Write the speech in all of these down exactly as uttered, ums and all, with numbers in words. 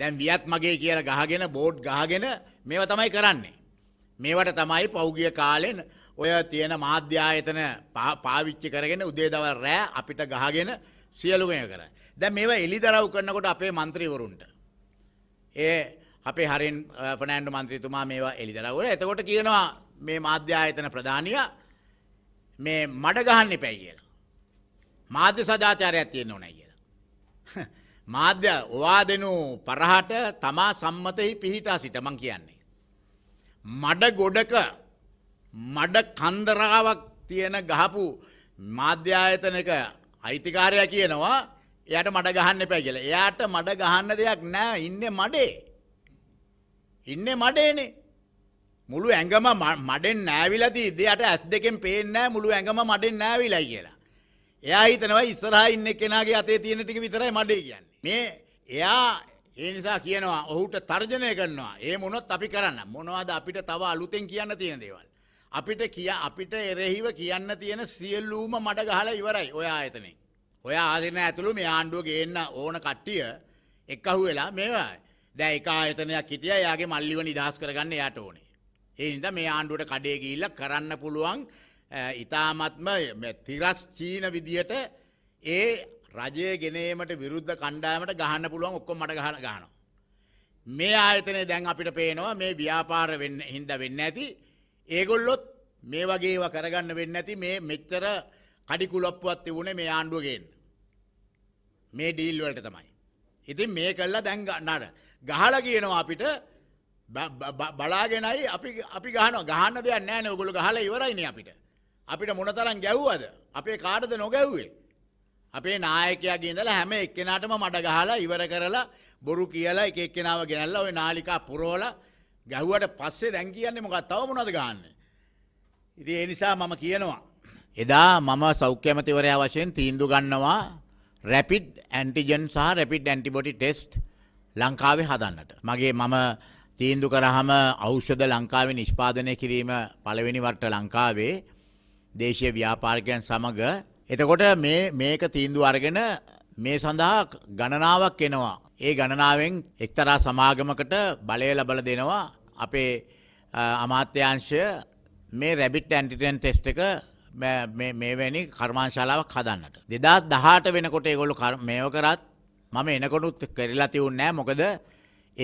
දැන් වියත් මගේ කියලා ගහගෙන බෝඩ් ගහගෙන මේවා තමයි කරන්නේ. මේවට තමයි පෞගිය කාලේ ඔය තියෙන මාධ්‍ය ආයතන පාවිච්චි කරගෙන උදේ දවල් රෑ අපිට ගහගෙන සියලු දේ කරන්නේ. දැන් මේවා එලිදරව් කරනකොට අපේ മന്ത്രിවරුන්ට ඒ අපේ හරින් ෆර්නෑන්ඩෝ മന്ത്രിතුමා මේවා එලිදරව් කරා. එතකොට කියනවා මේ මාධ්‍ය ආයතන ප්‍රධානියා මේ මඩ ගහන්න එපා කියලා. මාධ්‍ය සදාචාරයක් තියෙන්න ඕනේ කියලා. මාධ්‍ය ඔවාදෙනු පරහට තමා සම්මතෙහි පිහිටා සිට මං කියන්නේ. මඩ ගොඩක මඩ කන්දරාවක් තියෙන ගහපු මාධ්‍ය ආයතනයක අයිතිකාරයා කියනවා එයාට මඩ ගහන්න එපා කියලා. එයාට මඩ ගහන්න දෙයක් නැහැ. ඉන්නේ මඩේ. ඉන්නේ මඩේනේ. මුළු ඇඟම මඩෙන් නැවිලා තියෙද්දි එයාට ඇස් දෙකෙන් පේන්නේ නැහැ මුළු ඇඟම මඩෙන් නැවිලායි කියලා. එයා හිතනවා ඉස්සරහා ඉන්න කෙනාගේ අතේ තියෙන ටික විතරයි මඩේ කියන්නේ. මේ එයා ඒ නිසා කියනවා ඔහුට තර්ජනය කරනවා. ඒ මොනොත් අපි කරන්න මොනවද අපිට තව අලුතෙන් කියන්න තියෙන දේවල්. අපිට කිය අපිට එරෙහිව කියන්න තියෙන සියලුම මඩ ගහලා ඉවරයි ඔය ආයතනේ. ඔය ආදින ඇතුළු මේ ආණ්ඩුව ගේන්න ඕන කට්ටිය එකහුව වෙලා මේවා. දැන් එක ආයතනයක් හිටියා එයාගේ මල්ලිව නිදහස් කරගන්න එයාට ඕනේ. ඒ නිසා මේ ආණ්ඩුවට කඩේ ගිහිල්ලා කරන්න පුළුවන් ඉතාමත්ම තිරස්චීන විදියට ඒ රජය ගෙනීමට විරුද්ධ කණ්ඩායමට ගහන්න පුළුවන් ඔක්කොම මඩ ගහන ගහනවා. මේ ආයතනේ දැන් අපිට පේනවා මේ ව්‍යාපාර වෙන්න හින්දා වෙන්නේ නැති. ඒගොල්ලොත් මේ වගේ ඒවා කරගන්න වෙන්නේ නැති. මේ මෙච්චර කඩි කුලප්පුවක් තිබුණේ මේ ආණ්ඩුව ගේන්න. මේ ඩීල් වලට තමයි. ඉතින් මේ කළා දැන් නඩ ගහලා කියනවා අපිට බලාගෙනයි අපි අපි ගහනවා. ගහන්න දෙයක් නැහැ නේ. ඔයගොල්ලෝ ගහලා ඉවරයිනේ අපිට. අපිට මොනතරම් ගැව්වද අපේ කාටද නොගැව්වේ. අපේ නායකයාගේ ඉඳලා හැම එක්කෙනාටම මඩ ගහලා ඉවර කරලා බොරු කියලා එක එක්කෙනාව ගෙනල්ලා ওই නාලිකා පුරවලා ගැහුවට පස්සේ දැන් කියන්නේ මොකක්ද තව මොනවද ගහන්නේ. ඉතින් ඒ නිසා මම කියනවා එදා මම සෞඛ්‍ය අමාත්‍යවරයා වශයෙන් තීන්දුව ගන්නවා රැපිඩ් ඇන්ටිජන් සහ රැපිඩ් ඇන්ටිබොඩි ටෙස්ට් ලංකාවේ හදන්නට. මගේ මම තීන්දුව කරාම ඖෂධ ලංකාවේ නිෂ්පාදනය කිරීම පළවෙනි වරට ලංකාවේ දේශීය ව්‍යාපාරිකයන් සමග. එතකොට මේ මේක තීන්දුව අරගෙන මේ සඳහා ගණනාවක් එනවා. ඒ ගණනාවෙන් එක්තරා සමාගමකට බලය ලබලා දෙනවා අපේ අමාත්‍යාංශය මේ රැබිට් ඇන්ටිජන් ටෙස්ට් එක මේ මේවැනි කර්මාන්තශාලාවක් හදන්නට. දෙදාස් දහඅට වෙනකොට ඒගොල්ලෝ මේව කරත් මම එනකොටුත් කරලා තියුන්නේ නැහැ. මොකද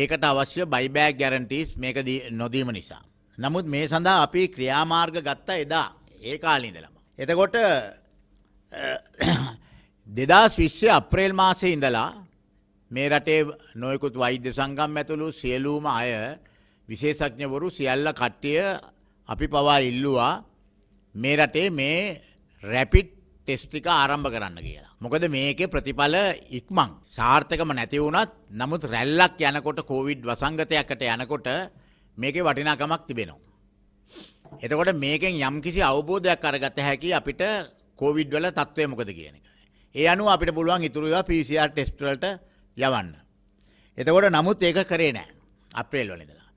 ඒකට අවශ්‍ය බයිබෑක් ගැරන්ටිස් මේක නොදීම නිසා. නමුත් මේ සඳහා අපි ක්‍රියාමාර්ග ගත්තා එදා ඒ කාලේ ඉඳලම. එතකොට දෙදාස් විස්සේ අප්‍රේල් මාසේ ඉඳලා මේ රටේ නොයෙකුත් වෛද්‍ය සංගම් ඇතුළු සියලුම අය විශේෂඥවරු සියල්ල කට්ටිය අපි පවා ඉල්ලුවා මේ රටේ මේ රැපිඩ් ටෙස්ට් එක ආරම්භ කරන්න කියලා. මොකද මේකේ ප්‍රතිඵල ඉක්මන් සාර්ථකම නැති වුණත් නමුත් රැල්ලක් යනකොට කොවිඩ් වසංගතයකට යනකොට මේකේ වටිනාකමක් තිබෙනවා. එතකොට මේකෙන් යම් කිසි අවබෝධයක් අරගත හැකි අපිට කොවිඩ් වල තත්ත්වය මොකද කියන එක. ඒ අනුව අපිට පුළුවන් ඉතුරු ඒවා පී සී ආර් ටෙස්ට් වලට යවන්න. එතකොට නමුත් ඒක කරේ නැහැ අප්‍රේල් වල ඉඳලා.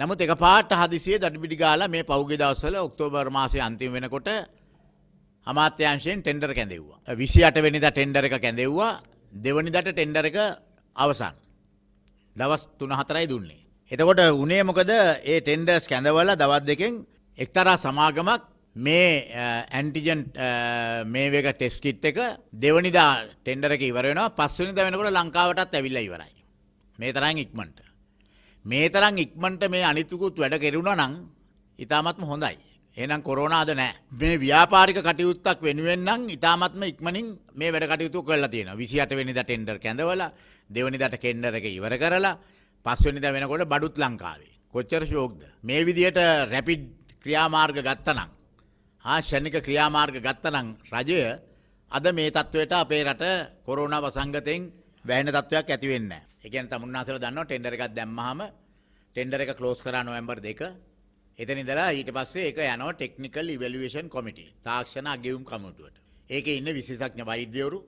නමුත් එකපාරට හදිසියෙ දඩබිඩි ගාලා මේ පෞගේ දවස්වල ඔක්තෝබර් මාසයේ අන්තිම වෙනකොට අමාත්‍යාංශයෙන් ටෙන්ඩර් කැඳෙව්වා. විසිඅට වෙනිදා ටෙන්ඩර් එක කැඳෙව්වා. දෙවනිදාට ටෙන්ඩර් එක අවසන්. දවස් තුන හතරයි දුන්නේ. එතකොට උනේ මොකද ඒ ටෙන්ඩර්ස් කැඳවලා දවස් දෙකෙන් එක්තරා සමාගමක් මේ ඇන්ටිජන් මේ වේක ටෙස්ට් කිට් එක දෙවනිදා ටෙන්ඩර් එක ඉවර වෙනවා. පස්වෙනිදා වෙනකොට ලංකාවටත් ඇවිල්ලා ඉවරයි. මේ තරම් ඉක්මනට මේ තරම් ඉක්මනට මේ අනිතුකුත් වැඩ කෙරුණා නම් ඉතාමත්ම හොඳයි. එහෙනම් කොරෝනා අද නැහැ. මේ ව්‍යාපාරික කටයුත්තක් වෙනුවෙන් නම් ඉතාමත්ම ඉක්මනින් මේ වැඩ කටයුතු කරලා තියෙනවා. විසිඅට වෙනිදා ටෙන්ඩර් කැඳවලා දෙවනිදාට ටෙන්ඩර් එක ඉවර කරලා පස්වෙනිදා වෙනකොට බඩුත් ලංකාවේ. කොච්චර ෂෝක්ද. මේ විදියට රැපිඩ් ක්‍රියාමාර්ග ගත්තනම් ආ ශනික ක්‍රියාමාර්ග ගත්තනම් රජය අද මේ තත්ත්වයට අපේ රට කොරෝනා වසංගතයෙන් වැහෙන තත්ත්වයක් ඇති වෙන්නේ නැහැ. ඒ කියන්නේ තමුන්නාසල දන්නවා ටෙන්ඩර් එකක් දැම්මහම ටෙන්ඩර් එක ක්ලෝස් කරා නොවැම්බර් දෙක. එතන ඉඳලා ඊට පස්සේ ඒක යනවා ටෙක්නිකල් ඉවැලුවේෂන් කමිටි තාක්ෂණ අගෙවුම් කමිටුවට. ඒකේ ඉන්න විශේෂඥ වෛද්‍යවරු.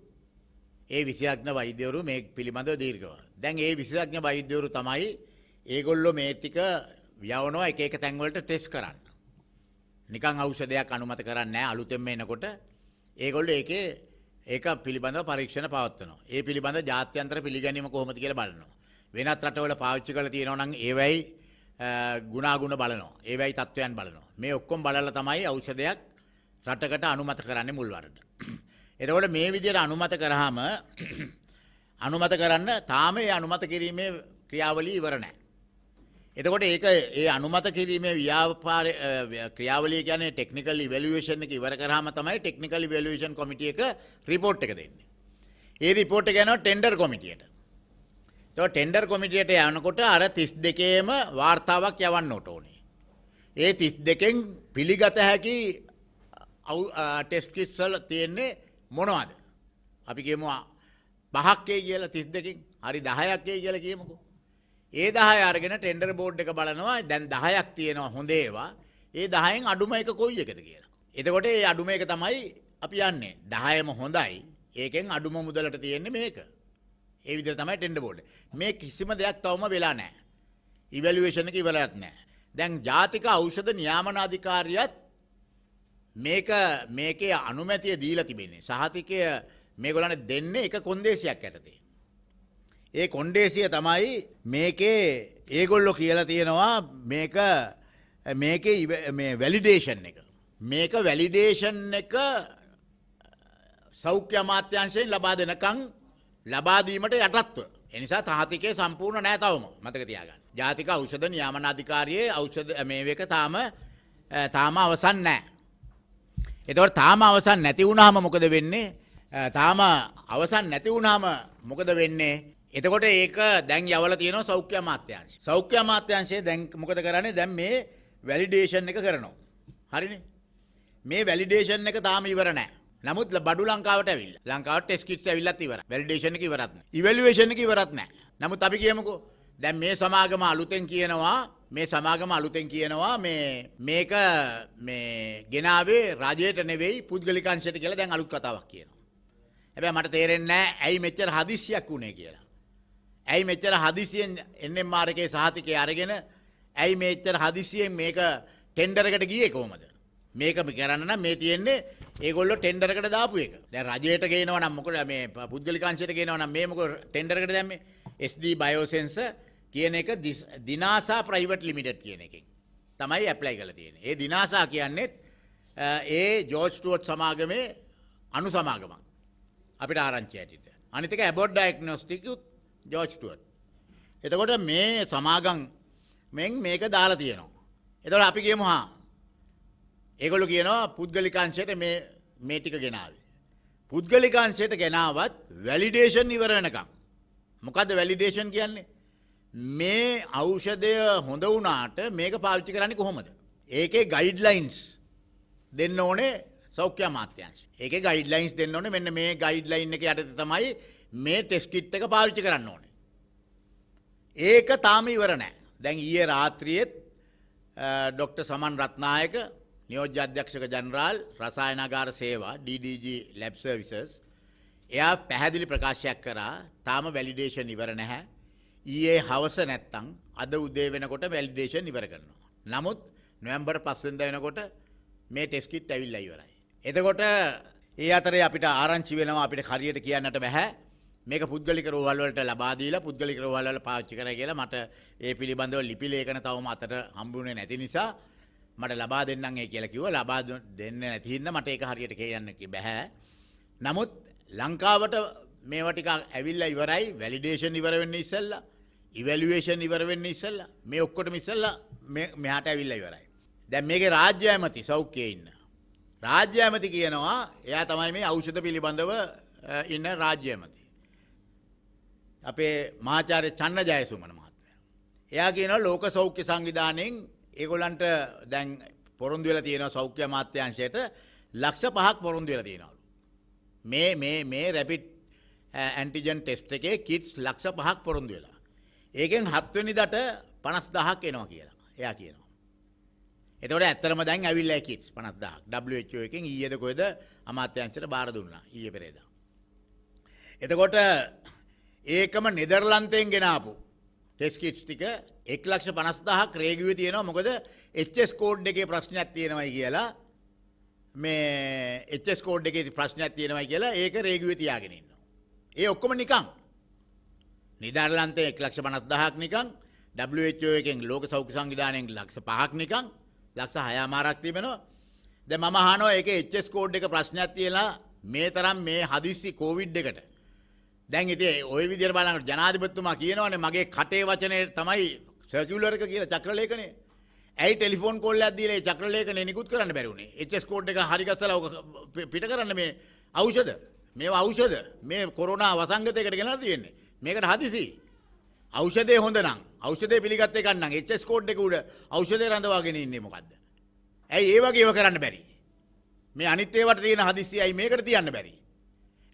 ඒ විශේෂඥ වෛද්‍යවරු මේ පිළිබඳව දීර්ඝව. දැන් ඒ විශේෂඥ වෛද්‍යවරු තමයි ඒගොල්ලෝ මේ ටික යවනවා එක එක තැන් වලට ටෙස්ට් කරන්න. නිකන් ඖෂධයක් අනුමත කරන්නේ නැහැ. අලුතෙන්ම එනකොට ඒගොල්ලෝ ඒකේ ඒක පිළිබඳව පරීක්ෂණ පවත්වනවා. ඒ පිළිබඳ ජාත්‍යන්තර පිළිගැනීම කොහොමද කියලා බලනවා. වෙනත් රටවල පාවිච්චි කරලා තියෙනවා නම් ඒවයි ගුණාගුණ බලනවා. ඒවයි තත්වයන් බලනවා. මේ ඔක්කොම බලලා තමයි ඖෂධයක් රටකට අනුමත කරන්නේ මුල් වරට. එතකොට මේ විදිහට අනුමත කරාම අනුමත කරන්න තාම ඒ අනුමත කිරීමේ ක්‍රියාවලිය ඉවර නැහැ. එතකොට ඒක ඒ අනුමත කිරීමේ ව්‍යාපාර ක්‍රියාවලිය කියන්නේ ටෙක්නිකල් ඉවැලුවේෂන් එක ඉවර කරාම තමයි ටෙක්නිකල් ඉවැලුවේෂන් කමිටි එක report එක දෙන්නේ. ඒ report එක යනවා ටෙන්ඩර් කමිටියට. तो टेंडर कमिटीट यनकोट अरे तीस देखेम वार्तावाक यवनोटोनी ये तीस देखें पीलीगत है कि टेस्ट की सल तेने मोनवाद अभी के मो बहाक के गेल तीस देखें हरी दहायक के गेल के मको ये दहाय आरगेन टेंडर बोर्ड का बड़नवा देन दहायक तेनो होंदेवा ये दहायन अडुमय का कोई एकद गेल एतकोटे ये अडुमय का तमई අපි යන්නේ දහයම හොඳයි ඒකෙන් අඩුම මුදලට තියෙන්නේ මේක ඒ විදිහට තමයි ටෙන්ඩර් බෝඩ් මේ කිසිම දෙයක් තවම වෙලා නැහැ. ඉවැලුවේෂන් එක ඉවරයක් නැහැ. දැන් ජාතික ඖෂධ නියාමන අධිකාරියත් මේක මේකේ අනුමැතිය දීලා තිබෙන්නේ. සහතිකය මේගොල්ලන්ට දෙන්නේ එක කොන්දේසියක් යටතේ. ඒ කොන්දේසිය තමයි මේකේ ඒගොල්ලෝ කියලා තියෙනවා මේක මේකේ මේ වැලිඩේෂන් එක. මේක වැලිඩේෂන් එක සෞඛ්‍ය අමාත්‍යාංශයෙන් ලබා දෙනකන් ලබාදීමට යටත්ව. ඒ නිසා තාතිකේ සම්පූර්ණ නැහැ තවම. මතක තියාගන්න. ජාතික ඖෂධ නියාමන අධිකාරියේ ඖෂධ මේවක තාම තාම අවසන් නැහැ. ඒතකොට තාම අවසන් නැති වුණාම මොකද වෙන්නේ? තාම අවසන් නැති වුණාම මොකද වෙන්නේ? එතකොට ඒක දැන් යවලා තියෙනවා සෞඛ්‍ය අමාත්‍යාංශය. සෞඛ්‍ය අමාත්‍යාංශය දැන් මොකද කරන්නේ? දැන් මේ වැලිඩේෂන් එක කරනවා. හරිනේ? මේ වැලිඩේෂන් එක තාම ඉවර නැහැ. නමුත් බඩු ලංකාවට ඇවිල්ලා ලංකාවට ටෙස්ට් කිට්ස් ඇවිල්ලාත් ඉවරයි. වැලිඩේෂන් එක ඉවරත් නැහැ. ඉවැලුවේෂන් එක ඉවරත් නැහැ. නමුත් අපි කියමුකෝ දැන් මේ සමාගම අලුතෙන් කියනවා මේ සමාගම අලුතෙන් කියනවා මේ මේක මේ ගෙනාවේ රජයට නෙවෙයි පුද්ගලික අංශයට කියලා දැන් අලුත් කතාවක් කියනවා. හැබැයි මට තේරෙන්නේ නැහැ ඇයි මෙච්චර හදිස්සියක් වුනේ කියලා. ඇයි මෙච්චර හදිස්සියෙන් එන් එම් ආර් එකේ සහතිකය අරගෙන ඇයි මෙච්චර හදිස්සියෙන් මේක ටෙන්ඩර් එකට ගියේ කොහොමද? මේකම කරන්න නම් මේ තියෙන්නේ ඒගොල්ලෝ ටෙන්ඩර් එකට දාපු එක. දැන් රජයට ගේනවා නම් මොකද මේ පුද්ගලික අංශයට ගේනවා නම් මේ මොකද ටෙන්ඩර් එකට දැම්මේ? එස් ඩී Biosensor කියන එක දිනාසා ප්‍රයිවට් ලිමිටඩ් කියන එකෙන් තමයි ඇප්ලයි කරලා තියෙන්නේ. ඒ දිනාසා කියන්නේ ඒ ජෝර්ජ් ස්ටුවර්ට් සමාගමේ අනු සමාගමක්. අපිට ආරංචි ඇටිට. අනිත් එක Abbott Diagnostics උත් ජෝර්ජ් ස්ටුවර්ට්. එතකොට මේ සමාගම් මෙන් මේක දාලා තියෙනවා. එතකොට අපි කියමු හා ඒගොල්ලෝ කියනවා පුද්ගලිකාංශයට මේ මේ ටික ගෙනාවේ. පුද්ගලිකාංශයට ගෙනාවත් වැලිඩේෂන් ඉවර වෙනකම්. මොකද්ද වැලිඩේෂන් කියන්නේ? මේ ඖෂධය හොඳ වුණාට මේක පාවිච්චි කරන්නේ කොහොමද? ඒකේ ගයිඩ්ලයින්ස් දෙන්න ඕනේ සෞඛ්‍ය අමාත්‍යාංශය. ඒකේ ගයිඩ්ලයින්ස් දෙන්න ඕනේ මෙන්න මේ ගයිඩ්ලයින් එක යටතේ තමයි මේ ටෙස්ට් කිට් එක පාවිච්චි කරන්න ඕනේ. ඒක තාම ඉවර නැහැ. දැන් ඊයේ රාත්‍රියේත් ડોક્ટર සමන් රත්නායක नियोज्य अध्यक्षक जनरल रसायनागार सेवा D D G lab services या පැහැදිලි ප්‍රකාශයක් කරා තාම වැලිඩේෂන් ඉවර නැහැ. ඊයේ හවස නැත්තම් අද උදේ වෙනකොට වැලිඩේෂන් ඉවර කරනවා. නමුත් නොවැම්බර් පහ වෙනිදා වෙනකොට මේ ටෙස්ට් කිට් ඇවිල්ලා ඉවරයි. එතකොට ඒ අතරේ අපිට ආරංචි වෙනවා අපිට හරියට කියන්නට බෑ මේක පුද්ගලික රෝහල් වලට ලබා දීලා පුද්ගලික රෝහල් වල පාවිච්චි කරයි කියලා. මට ඒ පිළිබඳව ලිපි ලේඛන තවම අතට හම්බුනේ නැති නිසා මට ලබා දෙන්නම් ඒ කියලා කිව්වා. ලබා දෙන්නේ නැති හින්දා මට ඒක හරියට කියන්න බැහැ. නමුත් ලංකාවට මේවා ටික ඇවිල්ලා ඉවරයි. වැලිඩේෂන් ඉවර වෙන්නේ ඉස්සෙල්ලා, ඉවැලුවේෂන් ඉවර වෙන්නේ ඉස්සෙල්ලා, මේ ඔක්කොටම ඉස්සෙල්ලා මෙහාට ඇවිල්ලා ඉවරයි. දැන් මේකේ රාජ්‍ය ඇමති සෞඛ්‍යයේ ඉන්න රාජ්‍ය ඇමති කියනවා එයා තමයි මේ ඖෂධ පිළිබඳව ඉන්න රාජ්‍ය ඇමති. අපේ මහාචාර්ය චන්න ජයසුමන මහත්මයා. එයා කියනවා ලෝක සෞඛ්‍ය සංවිධානයෙන් ඒගොල්ලන්ට දැන් පොරොන්දු වෙලා තියෙනවා සෞඛ්‍ය අමාත්‍යාංශයට ලක්ෂ පහක් පොරොන්දු වෙලා තියෙනවලු. මේ මේ මේ රැපිඩ් ඇන්ටිජන් ටෙස්ට් එකේ කිට්ස් ලක්ෂ පහක් පොරොන්දු වෙලා. ඒකෙන් හත් වෙනිදාට පනස් දහයක් එනවා කියලා එයා කියනවා. එතකොට ඇත්තටම දැන් ඇවිල්ලා කිට්ස් පනස් දහයක් ඩබ්ලිව් එච් ඕ එකෙන් ඊයේද කොහෙද අමාත්‍යාංශයට බාර දුන්නා. ඊයේ පෙරේදා. එතකොට ඒකම නෙදර්ලන්තයෙන් ගෙනාපු ටෙස්ට් කිට්ස් ටික එක ලක්ෂ පනස් දහයක් රේගුවේ තියෙනවා. මොකද එච් එස් කෝඩ් එකේ ප්‍රශ්නයක් තියෙනවයි කියලා මේ එච් එස් කෝඩ් එකේ ප්‍රශ්නයක් තියෙනවයි කියලා ඒක රේගුවේ තියාගෙන ඉන්නවා. ඒ ඔක්කොම නිකන් නිදර්ලන්තේ एक लाख पचास हज़ार නිකන් W H O එකෙන් ලෝක සෞඛ්‍ය සංවිධානයෙන් एक लाख पाँच නිකන් एक लाख छह हज़ार තිබෙනවා. දැන් මම අහනවා ඒකේ H S කෝඩ් එක ප්‍රශ්නයක් තියලා මේ තරම් මේ හදිස්සි කොවිඩ් එකට දැන් ඉතින් ওই විදියට බලනකොට ජනාධිපතිතුමා කියනවානේ මගේ කටේ වචනේ තමයි සර්කියුලර් එක කියලා චක්‍රලේඛනය. ඇයි ටෙලිෆෝන් කෝල් එකක් දීලා ඒ චක්‍රලේඛනය නිකුත් කරන්න බැරි වුනේ? H S කෝඩ් එක හරි ගස්සලා ඔක පිට කරන්න මේ ඖෂධ මේ ඖෂධ මේ කොරෝනා වසංගතයකට ගෙනලා තියෙන්නේ. මේකට හදිසි ඖෂධය හොඳ නම් ඖෂධය පිළිගත් එකක් නම් H S කෝඩ් එක උඩ ඖෂධය රඳවාගෙන ඉන්නේ මොකද්ද? ඇයි ඒ වගේ ඒවා කරන්න බැරි? මේ අනිත් ඒවට තියෙන හදිස්සියයි මේකට තියන්න බැරි?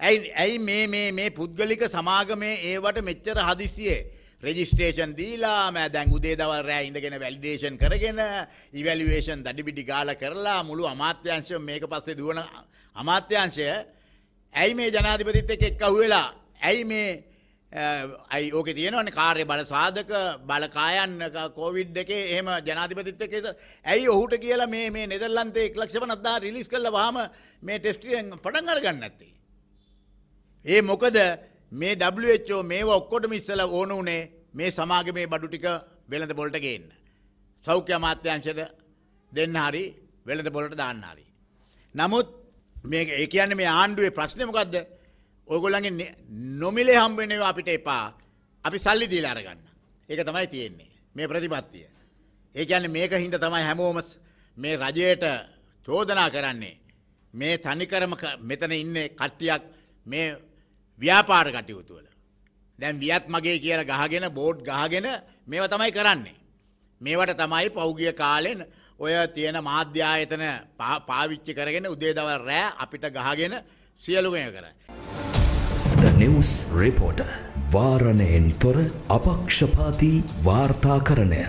ඇයි ඇයි මේ මේ මේ පුද්ගලික සමාගමේ ඒවට මෙච්චර හදිස්සියේ රෙජිස්ට්‍රේෂන් දීලා මම දැන් උදේ දවල් රෑ ඉඳගෙන වැලිඩේෂන් කරගෙන ඉවැලුවේෂන් දඩිබිඩි ගාලා කරලා මුළු අමාත්‍යාංශය මේක පස්සේ දුවන අමාත්‍යාංශය ඇයි මේ ජනාධිපතිත් එක්ක එක්කහුව වෙලා ඇයි මේ අයි ඕකේ තියෙනවනේ කාර්ය බල සාධක බලකායන් කොවිඩ් එකේ එහෙම ජනාධිපතිත් එක්ක ඇයි ඔහුට කියලා මේ මේ නෙදර්ලන්තේ एक लाख पचास हज़ार රිලීස් කළා වහම මේ ටෙස්ට් එකෙන් පටන් අරගන්න නැත්තේ. ඒ මොකද මේ W H O මේව ඔක්කොටම ඉස්සලා ඕන උනේ මේ සමාගමේ බඩු ටික වෙළඳ පොළට ගේන්න. සෞඛ්‍ය අමාත්‍යාංශයට දෙන්න හරි වෙළඳ පොළට දාන්න හරි. නමුත් මේක ඒ කියන්නේ මේ ආණ්ඩුවේ ප්‍රශ්නේ මොකද්ද? ඔයගොල්ලන්ගේ නොමිලේ හම්බ වෙන ඒවා අපිට එපා. අපි සල්ලි දීලා අරගන්න. ඒක තමයි තියෙන්නේ. මේ ප්‍රතිපත්තිය. ඒ කියන්නේ මේකින්ද තමයි හැමෝම මේ රජයට චෝදනා කරන්නේ. මේ තනිකරම මෙතන ඉන්නේ කට්ටියක් මේ ව්‍යාපාර කටයුතු වල. දැන් වියත් මගේ කියලා ගහගෙන බෝඩ් ගහගෙන මේවා තමයි කරන්නේ. මේවට තමයි පෞගිය කාලේ ඔය තියෙන මාධ්‍ය ආයතන පාවිච්චි කරගෙන උදේ දවල් රෑ අපිට ගහගෙන සියලු දේ කරන්නේ. The News Reporter. වාරණයෙන් තොර අපක්ෂපාතී වාර්තාකරණය.